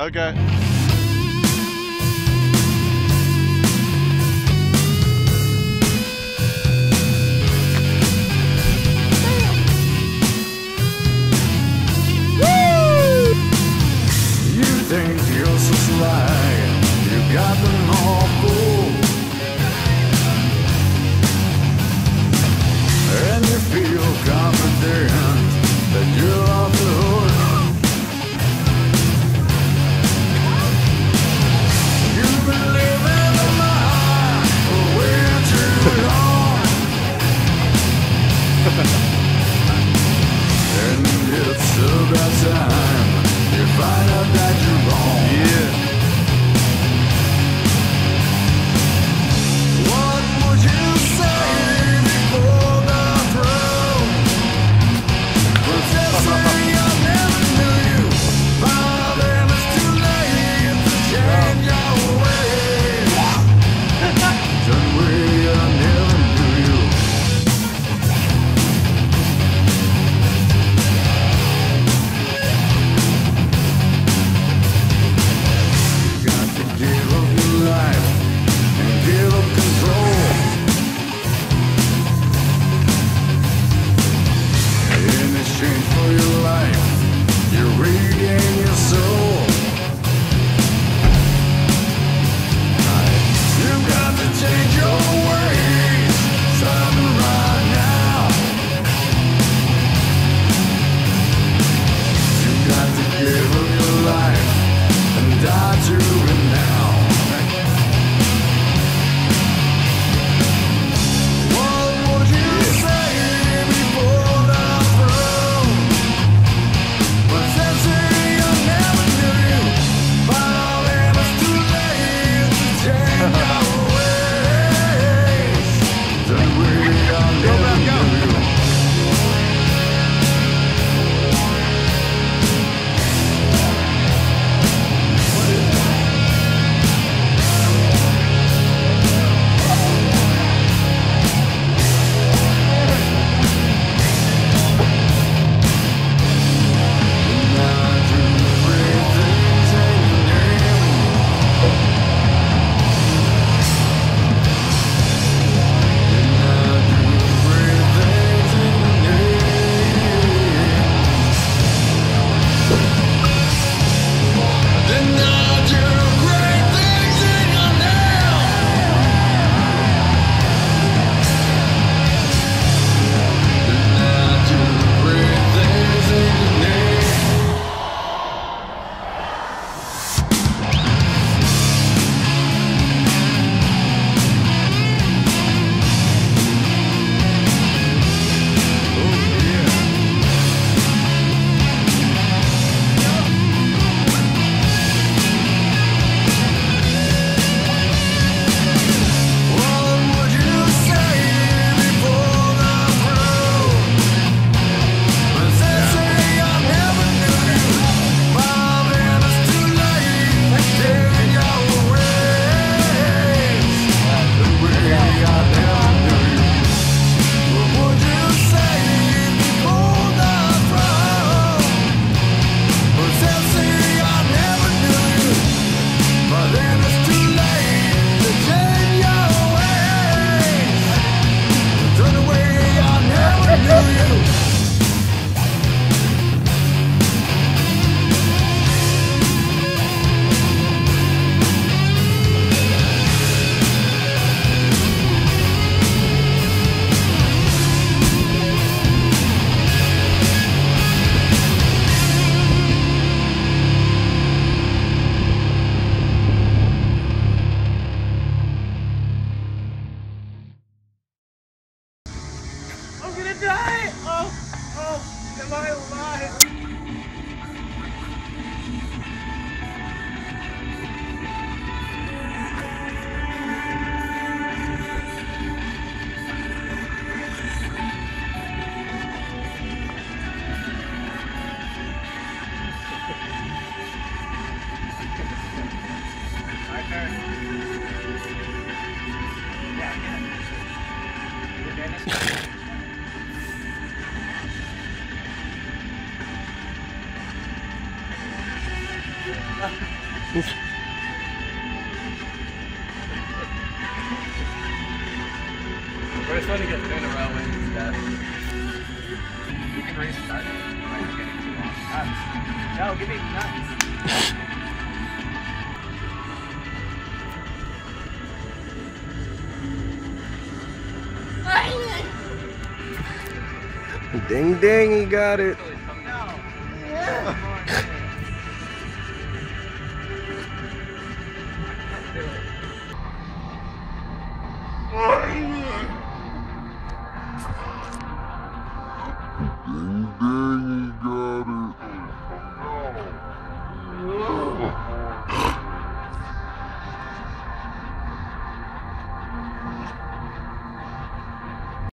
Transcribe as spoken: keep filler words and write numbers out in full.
Okay. Woo! You think you're so sly, you got them all cool, and you feel confident that you're off the hook. You've been living in my heart for way too long, and it's about time you find out that you're wrong. Yeah. Oof. First one to get thrown around with that. You can race that. I'm getting too long. Nuts. No, give me nuts. Ding ding, he got it. No. Yeah.